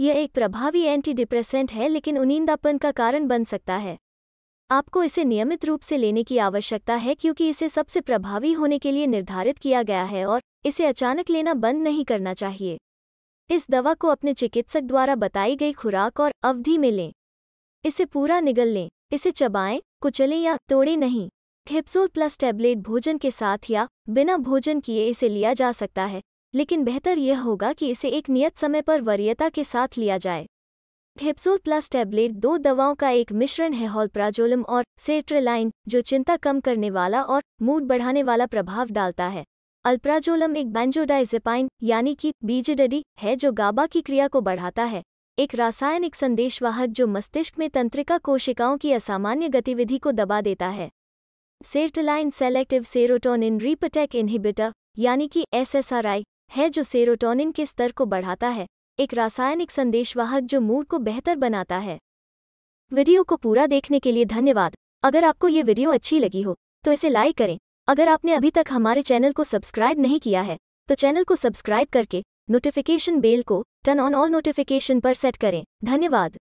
यह एक प्रभावी एंटीडिप्रेसेंट है लेकिन उनींदापन का कारण बन सकता है। आपको इसे नियमित रूप से लेने की आवश्यकता है क्योंकि इसे सबसे प्रभावी होने के लिए निर्धारित किया गया है और इसे अचानक लेना बंद नहीं करना चाहिए। इस दवा को अपने चिकित्सक द्वारा बताई गई खुराक और अवधि में लें। इसे पूरा निगल लें, इसे चबाएं, कुचलें या तोड़ें नहीं। हिपज़ोल-प्लस टैबलेट भोजन के साथ या बिना भोजन किए इसे लिया जा सकता है, लेकिन बेहतर यह होगा कि इसे एक नियत समय पर वरीयता के साथ लिया जाए। हिपज़ोल-प्लस टैबलेट दो दवाओं का एक मिश्रण है, अल्प्राजोलम और सेर्ट्रेलाइन, जो चिंता कम करने वाला और मूड बढ़ाने वाला प्रभाव डालता है। अल्प्राजोलम एक बैंजोडाइजिपाइन यानी कि बीजेडी है जो गाबा की क्रिया को बढ़ाता है, एक रासायनिक संदेशवाहक जो मस्तिष्क में तंत्रिका कोशिकाओं की असामान्य गतिविधि को दबा देता है। Sertraline selective serotonin reuptake inhibitor यानी कि SSRI है जो सेरोटोनिन के स्तर को बढ़ाता है, एक रासायनिक संदेशवाहक जो मूड को बेहतर बनाता है। वीडियो को पूरा देखने के लिए धन्यवाद। अगर आपको ये वीडियो अच्छी लगी हो तो इसे लाइक करें। अगर आपने अभी तक हमारे चैनल को सब्सक्राइब नहीं किया है तो चैनल को सब्सक्राइब करके नोटिफिकेशन बेल को टर्न ऑन ऑल नोटिफिकेशन पर सेट करें। धन्यवाद।